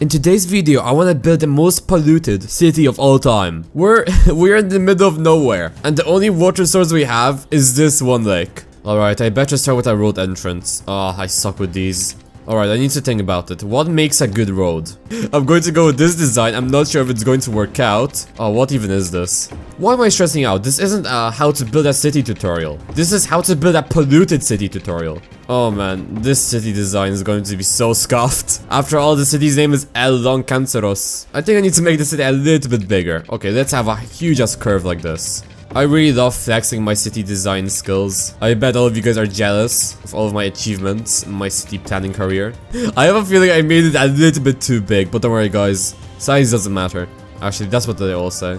In today's video, I wanna build the most polluted city of all time. We're in the middle of nowhere, and the only water source we have is this one lake. Alright, I better start with a road entrance. I suck with these. Alright, I need to think about it. What makes a good road? I'm going to go with this design. I'm not sure if it's going to work out. Oh, what even is this? Why am I stressing out? This isn't a how to build a city tutorial. This is how to build a polluted city tutorial. Oh man, this city design is going to be so scuffed. After all, the city's name is El Long Canceros. I think I need to make the city a little bit bigger. Okay, let's have a huge ass curve like this. I really love flexing my city design skills. I bet all of you guys are jealous of all of my achievements in my city planning career. I have a feeling I made it a little bit too big, but don't worry guys, size doesn't matter. Actually, that's what they all say.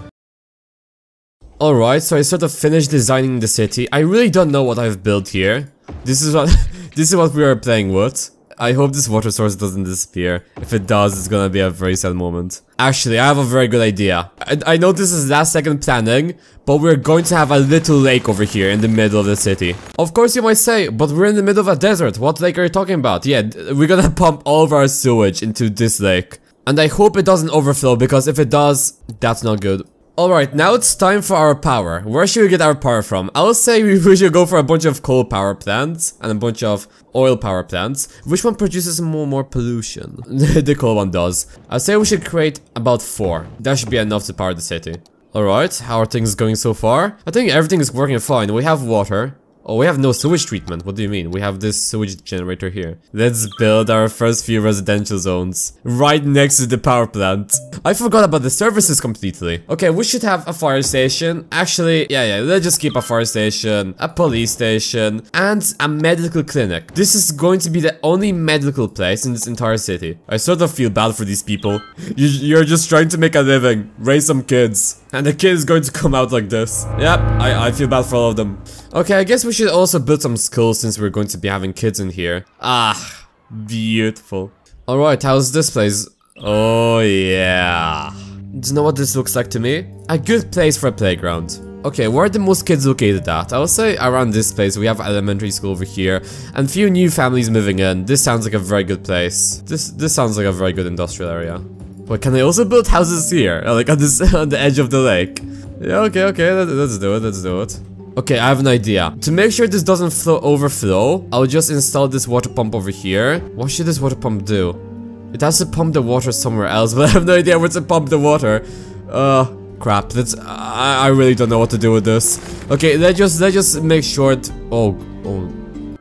Alright, so I sort of finished designing the city. I really don't know what I've built here. This is what we are playing with. I hope this water source doesn't disappear. If it does, it's gonna be a very sad moment. Actually, I have a very good idea. I know this is last second planning, but we're going to have a little lake over here in the middle of the city. Of course you might say, but we're in the middle of a desert. What lake are you talking about? Yeah, we're gonna pump all of our sewage into this lake. And I hope it doesn't overflow, because if it does, that's not good. Alright, now it's time for our power. Where should we get our power from? I'll say we should go for a bunch of coal power plants and a bunch of oil power plants. Which one produces more pollution? The coal one does. I'll say we should create about 4. That should be enough to power the city. Alright, how are things going so far? I think everything is working fine. We have water. Oh, we have no sewage treatment. What do you mean? We have this sewage generator here. Let's build our first few residential zones right next to the power plant. I forgot about the services completely. Okay, we should have a fire station. Actually, yeah, let's just keep a fire station, a police station, and a medical clinic. This is going to be the only medical place in this entire city. I sort of feel bad for these people. You're just trying to make a living, raise some kids, and the kid is going to come out like this. Yep, I feel bad for all of them. Okay, I guess we should also build some schools since we're going to be having kids in here. Ah, beautiful. Alright, how's this place? Oh yeah. Do you know what this looks like to me? A good place for a playground. Okay, where are the most kids located at? I would say around this place. We have elementary school over here and few new families moving in. This sounds like a very good place. This sounds like a very good industrial area. But can I also build houses here? Like on the edge of the lake? Yeah, okay, let's do it, Okay, I have an idea. To make sure this doesn't overflow, I'll just install this water pump over here. What should this water pump do? It has to pump the water somewhere else, but I have no idea where to pump the water. Crap. I really don't know what to do with this. Okay, let's just make sure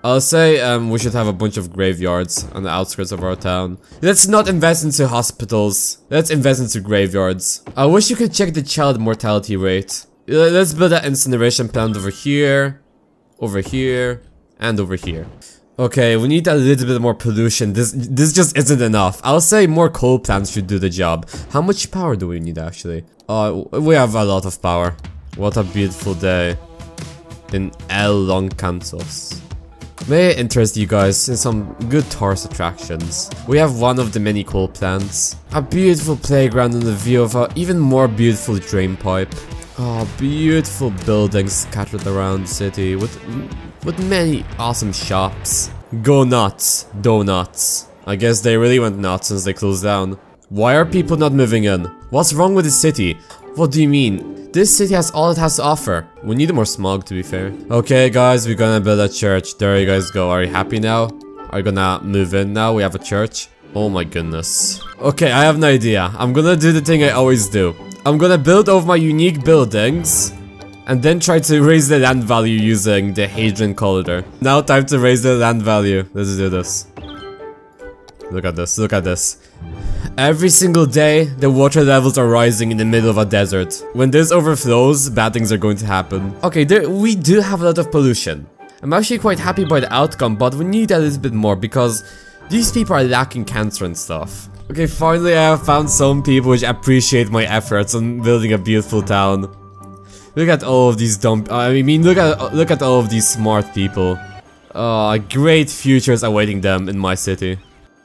I'll say we should have a bunch of graveyards on the outskirts of our town. Let's not invest into hospitals. Let's invest into graveyards. I wish you could check the child mortality rate. Let's build an incineration plant over here, and over here. Okay, we need a little bit more pollution. This just isn't enough. I'll say more coal plants should do the job. How much power do we need actually? We have a lot of power. What a beautiful day in El Longkantos. May I interest you guys in some good tourist attractions? We have one of the many coal plants, a beautiful playground in the view of an even more beautiful drain pipe. Oh, beautiful buildings scattered around the city with many awesome shops. Go nuts, donuts. I guess they really went nuts since they closed down. Why are people not moving in? What's wrong with the city? What do you mean? This city has all it has to offer. We need more smog, to be fair. Okay, guys, we're gonna build a church. There you guys go. Are you happy now? Are you gonna move in now? We have a church. Oh my goodness. Okay, I have an idea. I'm gonna do the thing I always do. I'm gonna build over my unique buildings and then try to raise the land value using the Hadrian Collider. Now time to raise the land value. Let's do this. Look at this, look at this. Every single day, the water levels are rising in the middle of a desert. When this overflows, bad things are going to happen. Okay, we do have a lot of pollution. I'm actually quite happy by the outcome, but we need a little bit more because these people are lacking cancer and stuff. Okay, finally I have found some people which appreciate my efforts on building a beautiful town. Look at all of these look at all of these smart people. Great futures awaiting them in my city.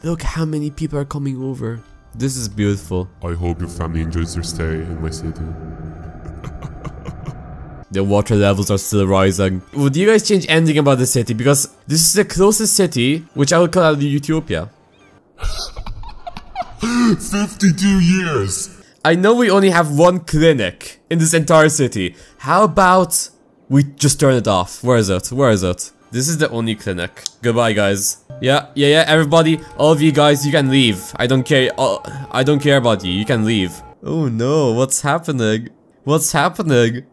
Look how many people are coming over. This is beautiful. I hope your family enjoys their stay in my city. The water levels are still rising. Would you guys change anything about the city? Because this is the closest city which I would call Utopia. 52 years! I know we only have one clinic in this entire city. How about we just turn it off? Where is it? Where is it? This is the only clinic. Goodbye, guys. Yeah, everybody, all of you guys, you can leave. I don't care. I don't care about you. You can leave. Oh no, what's happening? What's happening?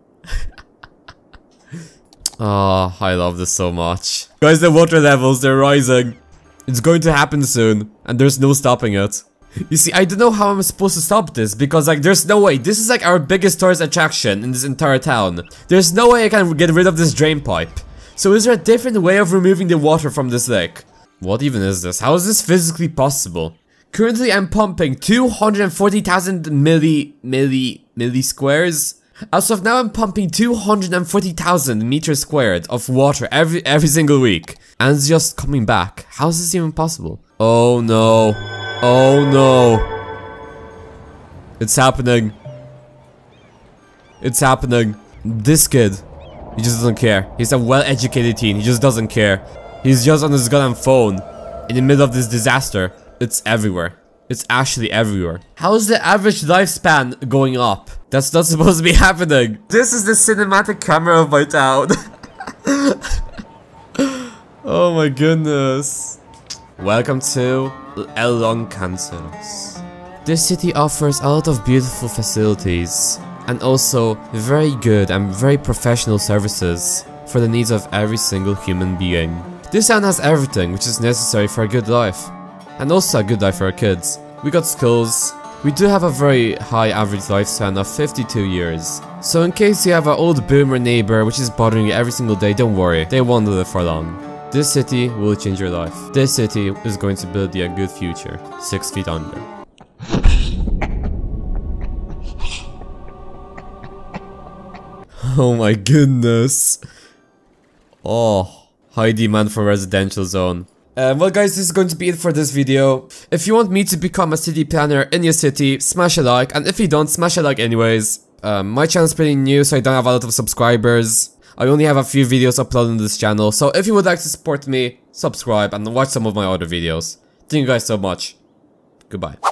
Oh, I love this so much. Guys, the water levels, they're rising. It's going to happen soon, and there's no stopping it. You see, I don't know how I'm supposed to stop this, because like, there's no way. This is like our biggest tourist attraction in this entire town. There's no way I can get rid of this drain pipe. So is there a different way of removing the water from this lake? What even is this? How is this physically possible? Currently, I'm pumping 240,000 milli squares. As of now, I'm pumping 240,000 meters squared of water every single week. And it's just coming back. How is this even possible? Oh no. Oh no. It's happening. It's happening. This kid, he just doesn't care. He's a well-educated teen. He just doesn't care. He's just on his goddamn phone in the middle of this disaster. It's everywhere. It's actually everywhere. How is the average lifespan going up? That's not supposed to be happening. This is the cinematic camera of my town. Oh my goodness. Welcome to El Long Canceros. This city offers a lot of beautiful facilities and also very good and very professional services for the needs of every single human being. This town has everything which is necessary for a good life. And also a good life for our kids. We got schools. We do have a very high average lifespan of 52 years. So in case you have an old boomer neighbor which is bothering you every single day, don't worry. They won't live for long. This city will change your life. This city is going to build you a good future. 6 feet under. Oh my goodness. Oh. High demand for residential zone. Well guys, this is going to be it for this video. If you want me to become a city planner in your city, smash a like, and if you don't, smash a like anyways. My channel is pretty new, so I don't have a lot of subscribers. I only have a few videos uploaded on this channel, so if you would like to support me, subscribe and watch some of my other videos. Thank you guys so much. Goodbye.